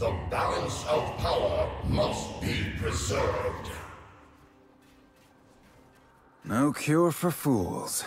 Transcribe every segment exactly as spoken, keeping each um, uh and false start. The balance of power must be preserved. No cure for fools.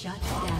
Shut down.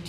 Blue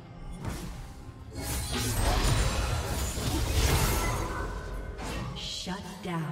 Shut down.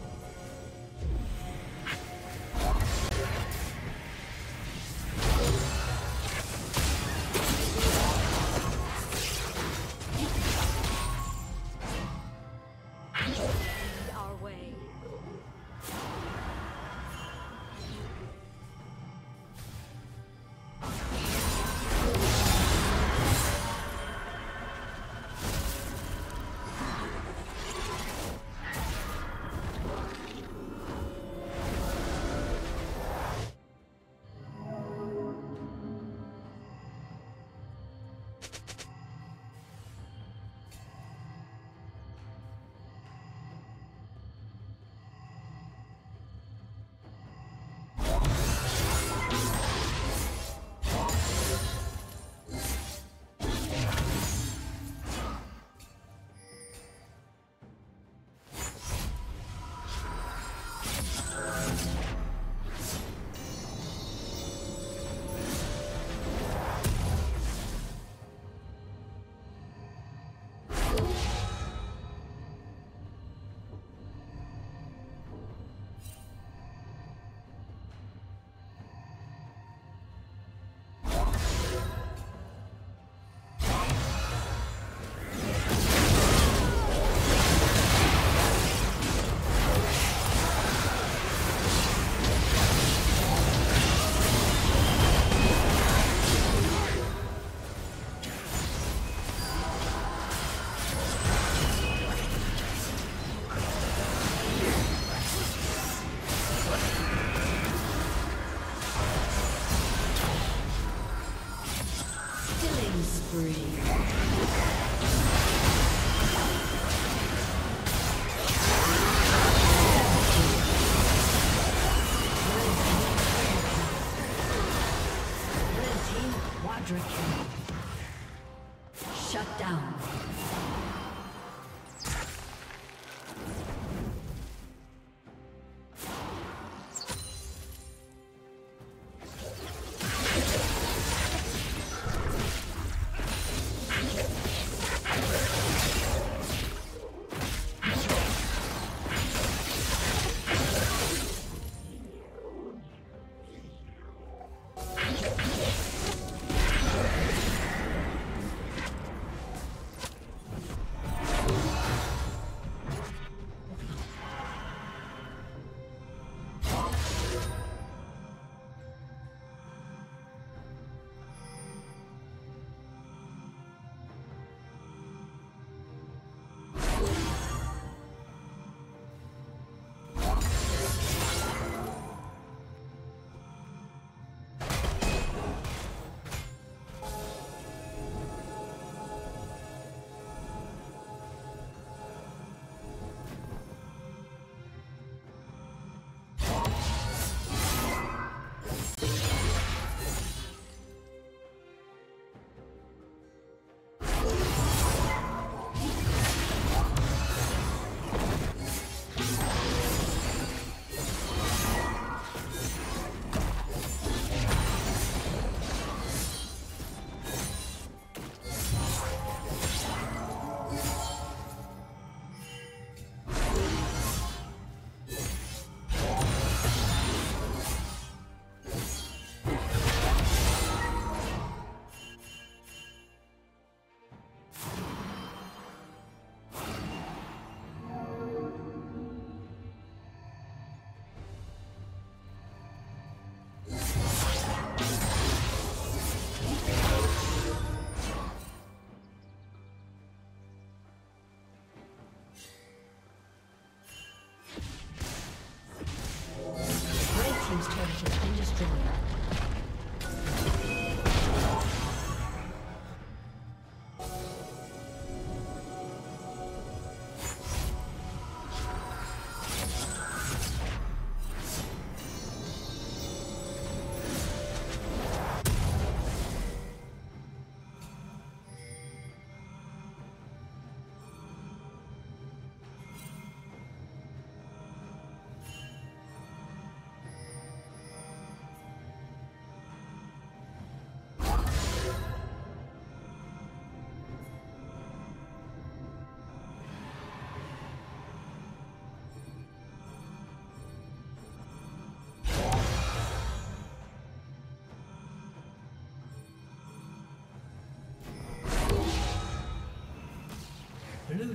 Blue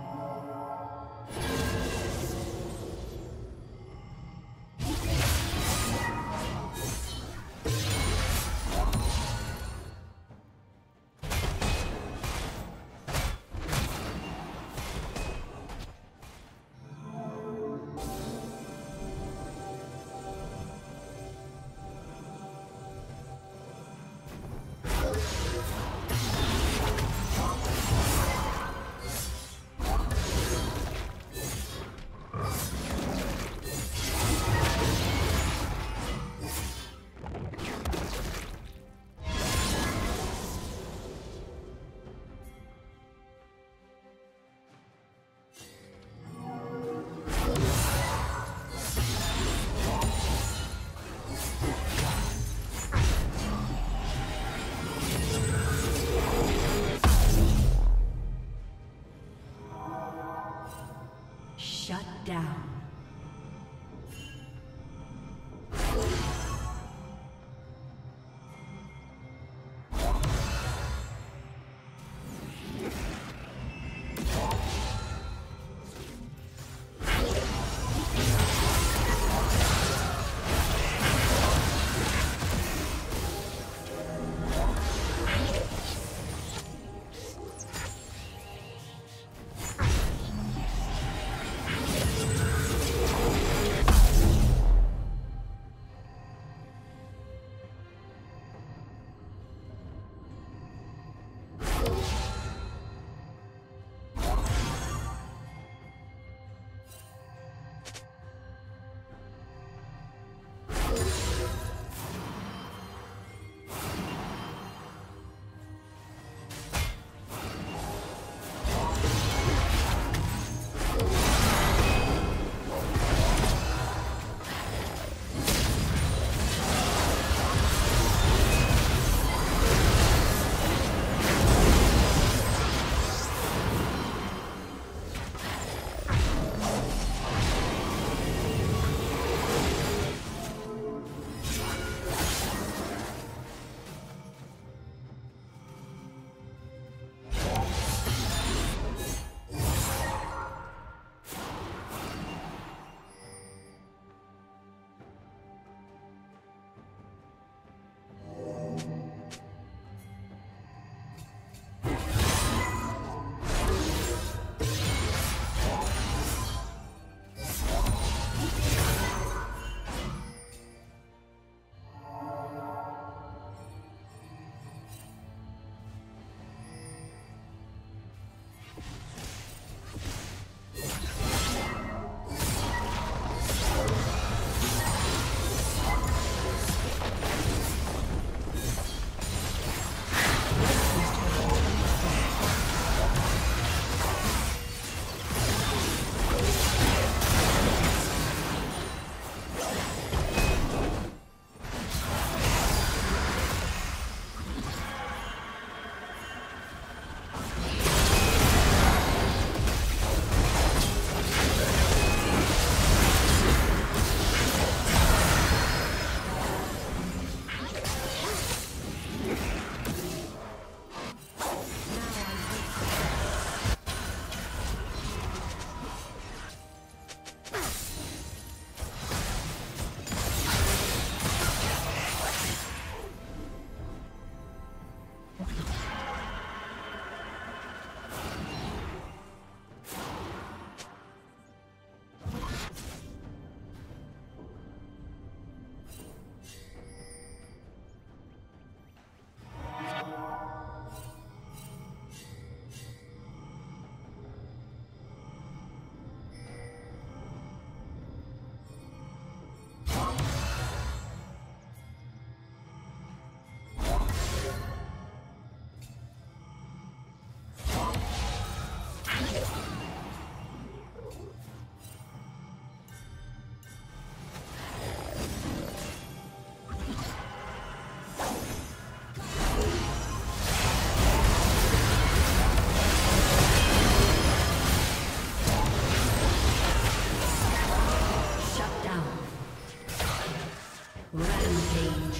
Rampage.